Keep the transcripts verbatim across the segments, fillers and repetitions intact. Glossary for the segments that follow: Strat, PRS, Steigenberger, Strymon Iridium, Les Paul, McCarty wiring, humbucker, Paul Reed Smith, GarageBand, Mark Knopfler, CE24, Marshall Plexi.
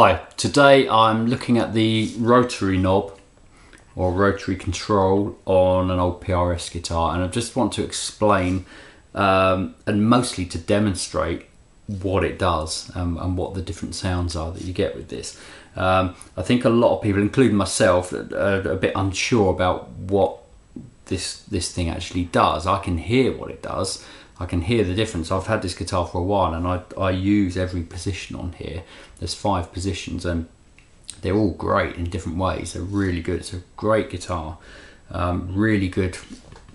Hi, today I'm looking at the rotary knob or rotary control on an old P R S guitar, and I just want to explain um, and mostly to demonstrate what it does and, and what the different sounds are that you get with this. Um, I think a lot of people, including myself, are a bit unsure about what this, this thing actually does. I can hear what it does. I can hear the difference. I've had this guitar for a while and I, I use every position on here. There's five positions and they're all great in different ways. They're really good. It's a great guitar, um, really good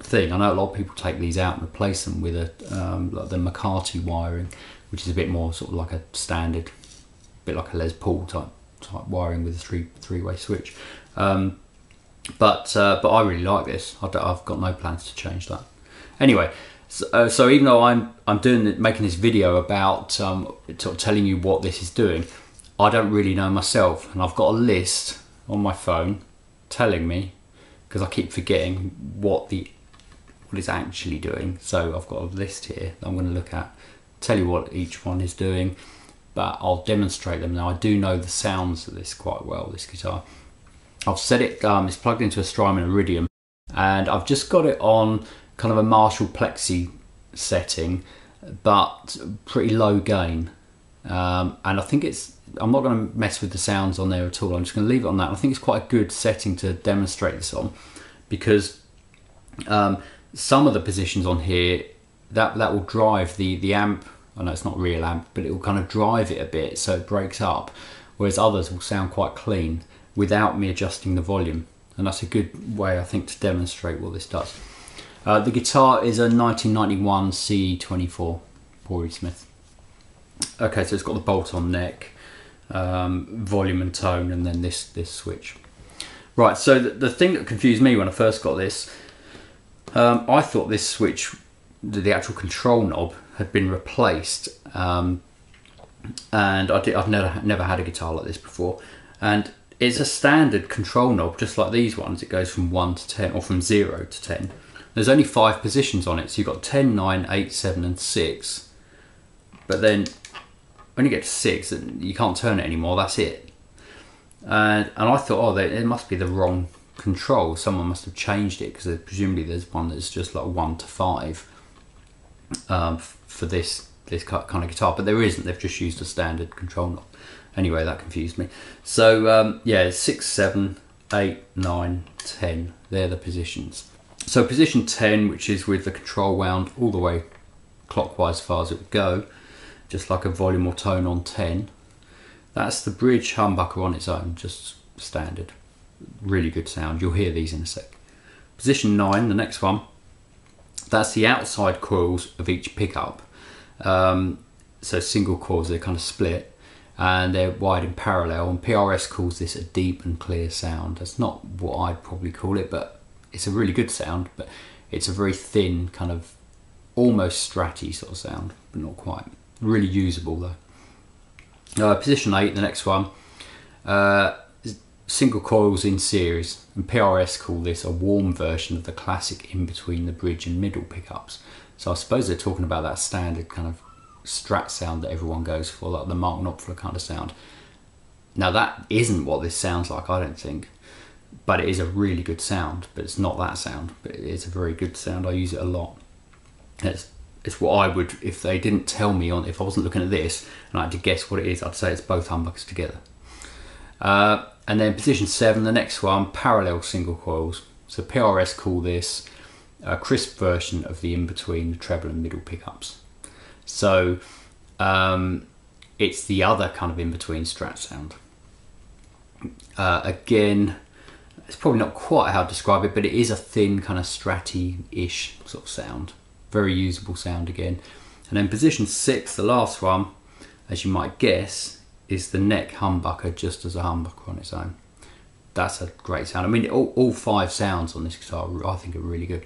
thing. I know a lot of people take these out and replace them with a um, like the McCarty wiring, which is a bit more sort of like a standard, bit like a Les Paul type type wiring with a three three-way switch. Um, but uh, but I really like this. I've got no plans to change that. Anyway. So, uh, so even though I'm I'm doing making this video about um, sort of telling you what this is doing, I don't really know myself, and I've got a list on my phone telling me, because I keep forgetting what the what it's actually doing. So I've got a list here that I'm going to look at, tell you what each one is doing, but I'll demonstrate them. Now I do know the sounds of this quite well. This guitar, I've set it. Um, it's plugged into a Strymon Iridium, and I've just got it on kind of a Marshall Plexi setting, but pretty low gain. Um, and I think it's, I'm not going to mess with the sounds on there at all. I'm just going to leave it on that. I think it's quite a good setting to demonstrate this on, because um, some of the positions on here, that, that will drive the, the amp. I know it's not real amp, but it will kind of drive it a bit so it breaks up, whereas others will sound quite clean without me adjusting the volume. And that's a good way, I think, to demonstrate what this does. Uh, the guitar is a nineteen ninety-one C E twenty-four, Paul Reed Smith. Okay, so it's got the bolt-on neck, um, volume and tone, and then this this switch. Right, so the, the thing that confused me when I first got this, um, I thought this switch, the, the actual control knob, had been replaced, um, and I did, I've never never had a guitar like this before, and it's a standard control knob, just like these ones. It goes from one to ten, or from zero to ten. There's only five positions on it, so you've got ten, nine, eight, seven and six. But then when you get to six, and you can't turn it anymore, that's it. And, and I thought, oh, it must be the wrong control. Someone must have changed it, because presumably there's one that's just like one to five um, for this, this kind of guitar. But there isn't, they've just used a standard control knob. Anyway, that confused me. So, um, yeah, six, seven, eight, nine, ten, they're the positions. So position ten, which is with the control wound all the way clockwise as far as it would go, just like a volume or tone on ten. That's the bridge humbucker on its own, just standard. Really good sound, you'll hear these in a sec. Position nine, the next one, that's the outside coils of each pickup. Um, so single coils, they're kind of split, and they're wide and parallel, and P R S calls this a deep and clear sound. That's not what I'd probably call it, but it's a really good sound, but it's a very thin kind of almost stratty sort of sound, but not quite. Really usable though. Uh, position eight, the next one, uh, single coils in series, and P R S call this a warm version of the classic in between the bridge and middle pickups. So I suppose they're talking about that standard kind of strat sound that everyone goes for, like the Mark Knopfler kind of sound. Now that isn't what this sounds like, I don't think. But it is a really good sound, but it's not that sound, but it is a very good sound. I use it a lot. It's, it's what I would, if they didn't tell me on, if I wasn't looking at this and I had to guess what it is, I'd say it's both humbuckers together. Uh, and then position seven, the next one, parallel single coils. So P R S call this a crisp version of the in-between, the treble and middle pickups. So um, it's the other kind of in-between strat sound. Uh, again, it's probably not quite how to describe it, but it is a thin kind of stratty-ish sort of sound. Very usable sound again. And then position six, the last one, as you might guess, is the neck humbucker, just as a humbucker on its own. That's a great sound. I mean, all, all five sounds on this guitar I think are really good.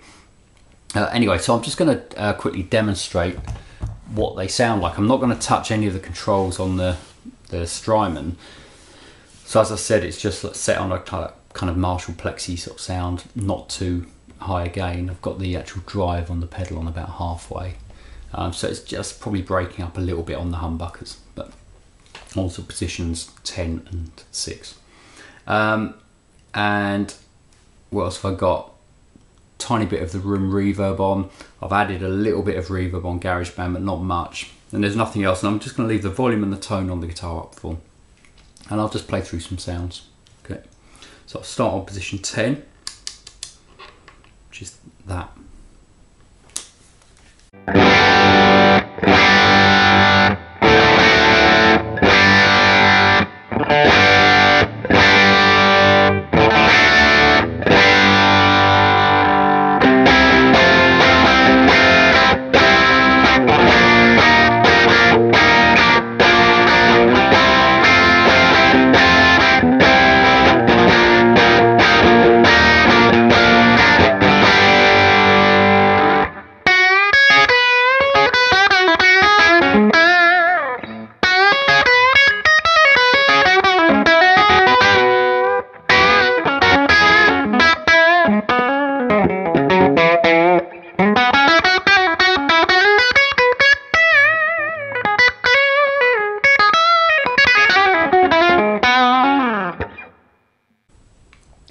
Uh, anyway, so I'm just going to uh, quickly demonstrate what they sound like. I'm not going to touch any of the controls on the, the Strymon. So as I said, it's just set on a kind of kind of Marshall Plexi sort of sound, not too high again. I've got the actual drive on the pedal on about halfway, um, so it's just probably breaking up a little bit on the humbuckers, but also positions ten and six. Um, and what else have I got? Tiny bit of the room reverb on. I've added a little bit of reverb on GarageBand, but not much. And there's nothing else, and I'm just going to leave the volume and the tone on the guitar up full. And I'll just play through some sounds. Okay, so I'll start on position ten, which is that.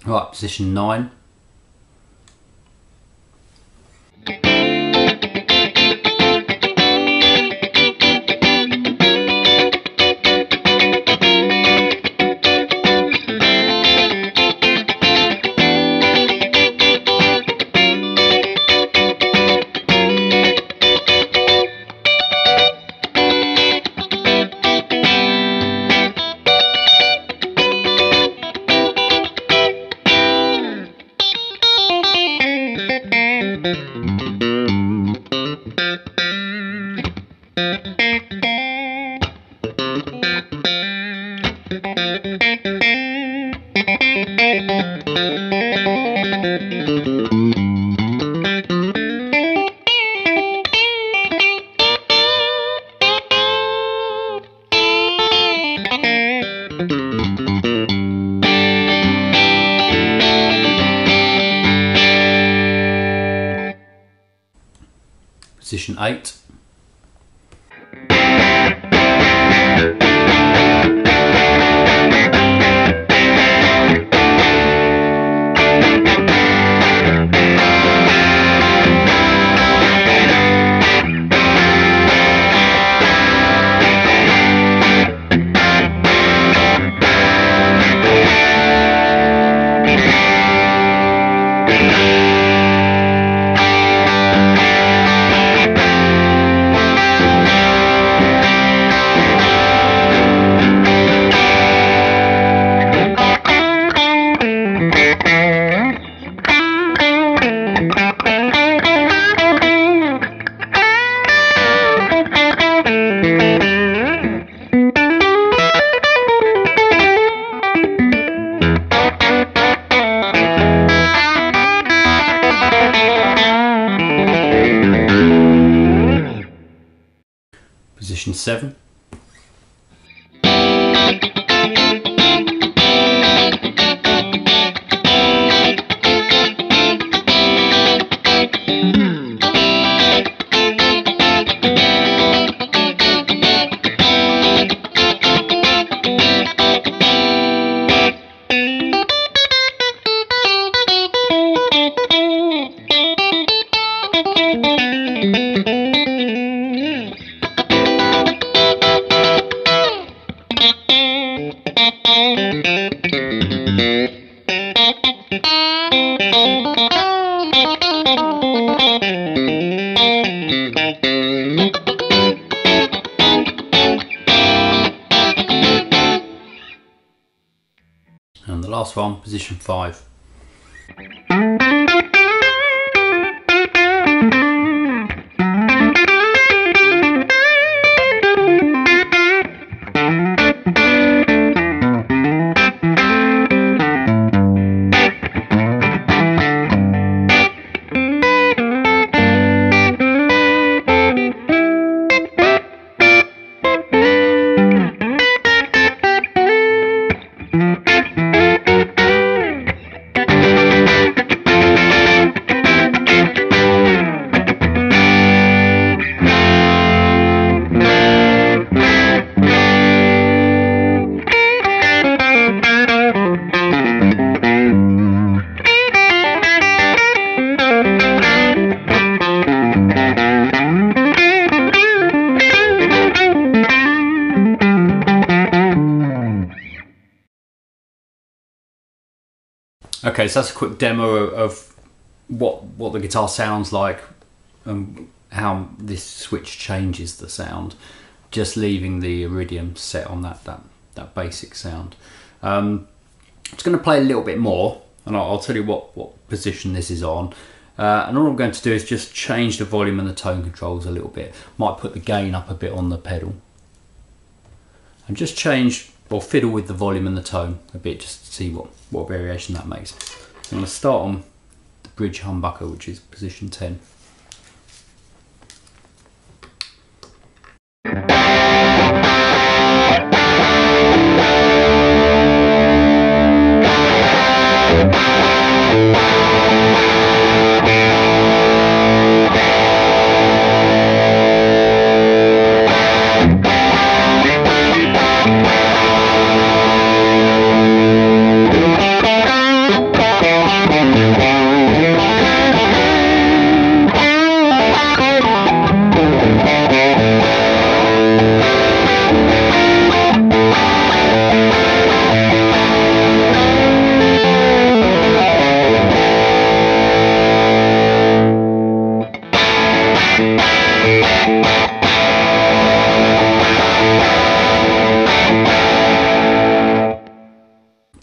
Right, position nine. Position eight. Position seven. And the last one, position five. Thank you. Okay, so that's a quick demo of what what the guitar sounds like and how this switch changes the sound, just leaving the Iridium set on that that, that basic sound. Um, I'm just going to play a little bit more, and I'll, I'll tell you what, what position this is on. Uh, and all I'm going to do is just change the volume and the tone controls a little bit. Might put the gain up a bit on the pedal. And just change or fiddle with the volume and the tone a bit just to see what, what variation that makes. So I'm going to start on the bridge humbucker, which is position ten.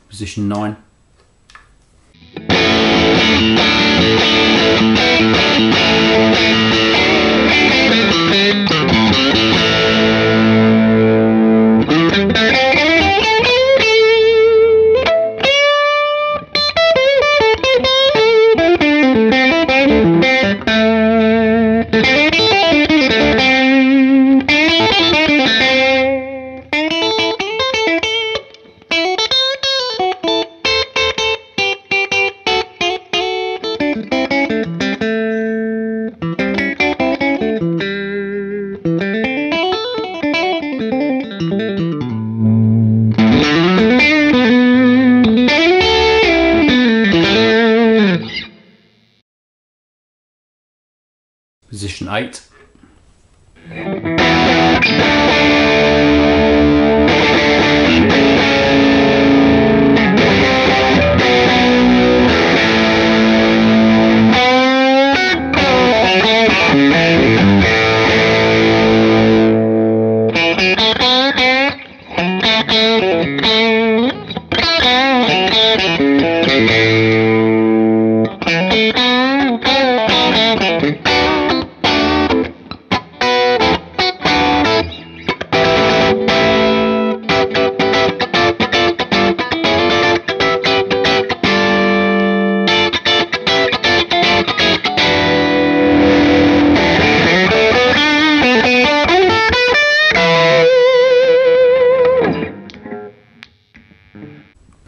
Position nine. Position eight.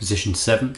Position seven.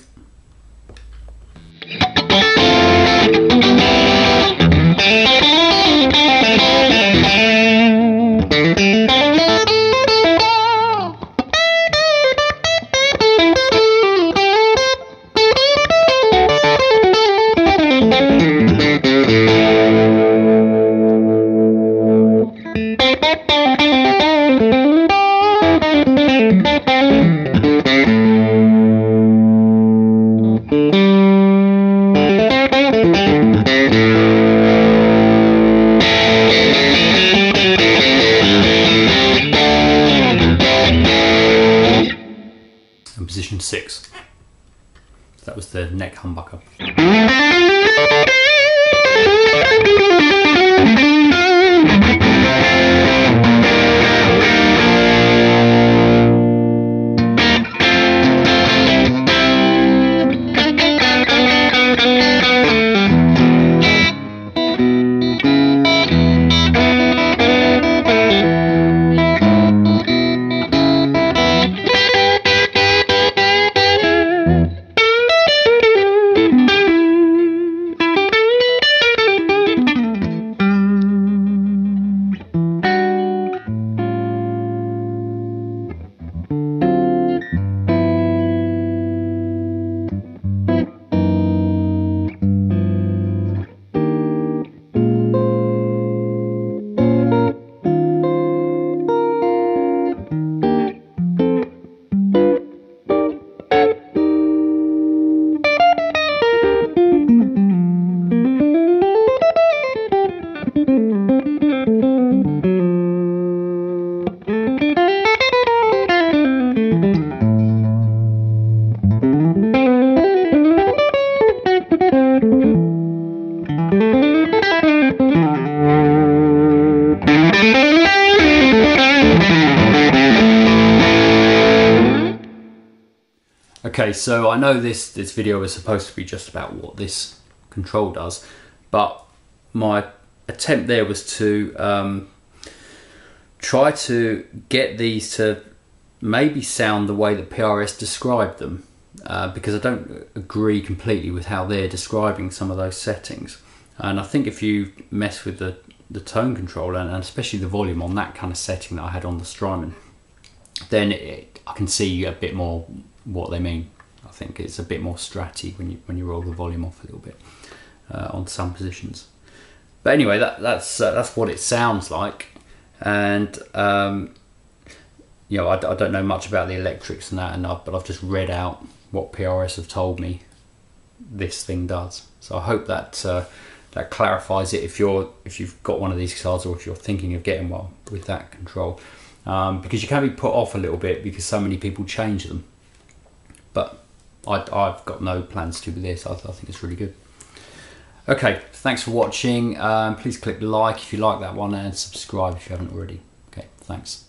Position six. So that was the neck humbucker. Okay, so I know this, this video is supposed to be just about what this control does, but my attempt there was to um, try to get these to maybe sound the way that P R S described them, uh, because I don't agree completely with how they're describing some of those settings. And I think if you mess with the, the tone control, and, and especially the volume on that kind of setting that I had on the Strymon, then it, I can see a bit more what they mean. I think it's a bit more stratty when you, when you roll the volume off a little bit uh, on some positions. But anyway, that, that's, uh, that's what it sounds like. And um, you know, I, I don't know much about the electrics and that, and I've, but I've just read out what P R S have told me this thing does. So I hope that uh, that clarifies it. If you're if you've got one of these cards, or if you're thinking of getting one with that control, um, because you can be put off a little bit because so many people change them. But I, I've got no plans to do this. I, I think it's really good. Okay, thanks for watching. Um, please click like if you like that one, and subscribe if you haven't already. Okay, thanks.